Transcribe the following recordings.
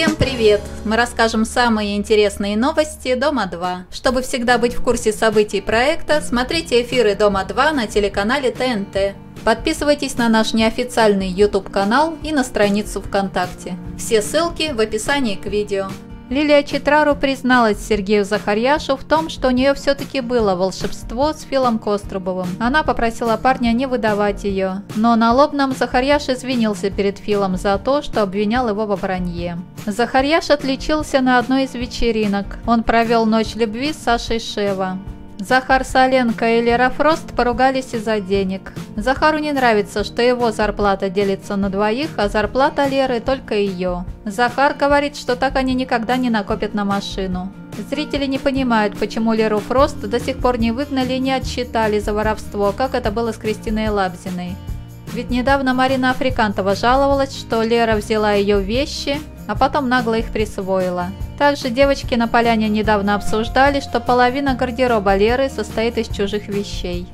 Всем привет! Мы расскажем самые интересные новости Дома 2. Чтобы всегда быть в курсе событий проекта, смотрите эфиры Дома 2 на телеканале ТНТ. Подписывайтесь на наш неофициальный YouTube-канал и на страницу ВКонтакте. Все ссылки в описании к видео. Лилия Четрару призналась Сергею Захарьяшу в том, что у нее все-таки было волшебство с Филлом Кострубовым. Она попросила парня не выдавать ее, но на лобном Захарьяш извинился перед Филлом за то, что обвинял его во вранье. Захарьяш отличился на одной из вечеринок. Он провел ночь любви с Сашей Шева. Захар Соленко и Лера Фрост поругались из-за денег. Захару не нравится, что его зарплата делится на двоих, а зарплата Леры только ее. Захар говорит, что так они никогда не накопят на машину. Зрители не понимают, почему Леру Фрост до сих пор не выгнали и не отсчитали за воровство, как это было с Кристиной Лабзиной. Ведь недавно Марина Африкантова жаловалась, что Лера взяла ее вещи, а потом нагло их присвоила. Также девочки на поляне недавно обсуждали, что половина гардероба Леры состоит из чужих вещей.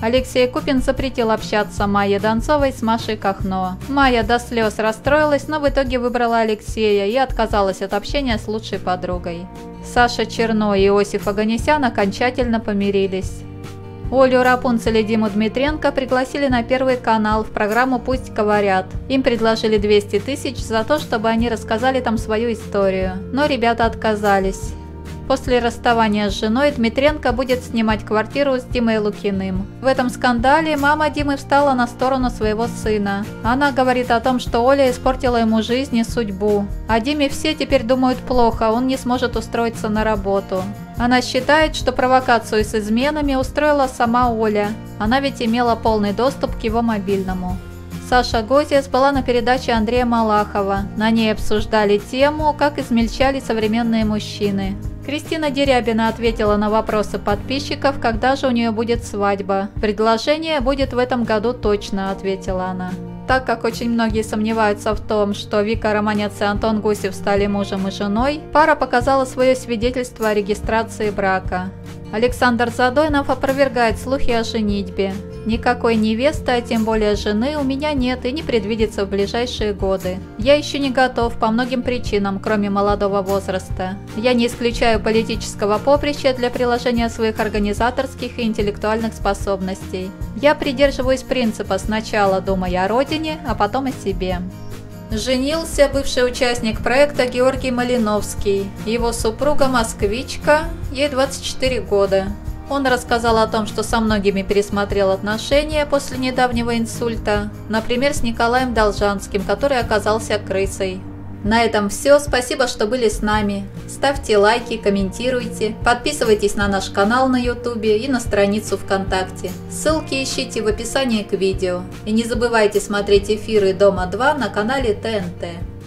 Алексей Купин запретил общаться Майе Донцовой с Машей Кахно. Майя до слез расстроилась, но в итоге выбрала Алексея и отказалась от общения с лучшей подругой. Саша Черно и Иосиф Оганесян окончательно помирились. Олю Рапунцель и Диму Дмитренко пригласили на Первый канал в программу «Пусть говорят». Им предложили 200 тысяч за то, чтобы они рассказали там свою историю, но ребята отказались. После расставания с женой Дмитренко будет снимать квартиру с Димой Лукиным. В этом скандале мама Димы встала на сторону своего сына. Она говорит о том, что Оля испортила ему жизнь и судьбу. О Диме все теперь думают плохо, он не сможет устроиться на работу. Она считает, что провокацию с изменами устроила сама Оля. Она ведь имела полный доступ к его мобильному. Саша Гозиас была на передаче Андрея Малахова. На ней обсуждали тему, как измельчали современные мужчины. Кристина Дерябина ответила на вопросы подписчиков, когда же у нее будет свадьба. «Предложение будет в этом году точно», – ответила она. Так как очень многие сомневаются в том, что Вика Романец и Антон Гусев стали мужем и женой, пара показала свое свидетельство о регистрации брака. Александр Задойнов опровергает слухи о женитьбе. «Никакой невесты, а тем более жены, у меня нет и не предвидится в ближайшие годы. Я еще не готов по многим причинам, кроме молодого возраста. Я не исключаю политического поприща для приложения своих организаторских и интеллектуальных способностей. Я придерживаюсь принципа «сначала думай о родине, а потом о себе». Женился бывший участник проекта Георгий Малиновский. Его супруга москвичка, ей 24 года. Он рассказал о том, что со многими пересмотрел отношения после недавнего инсульта, например, с Николаем Должанским, который оказался крысой. На этом все, спасибо, что были с нами. Ставьте лайки, комментируйте, подписывайтесь на наш канал на YouTube и на страницу ВКонтакте. Ссылки ищите в описании к видео. И не забывайте смотреть эфиры Дома 2 на канале ТНТ.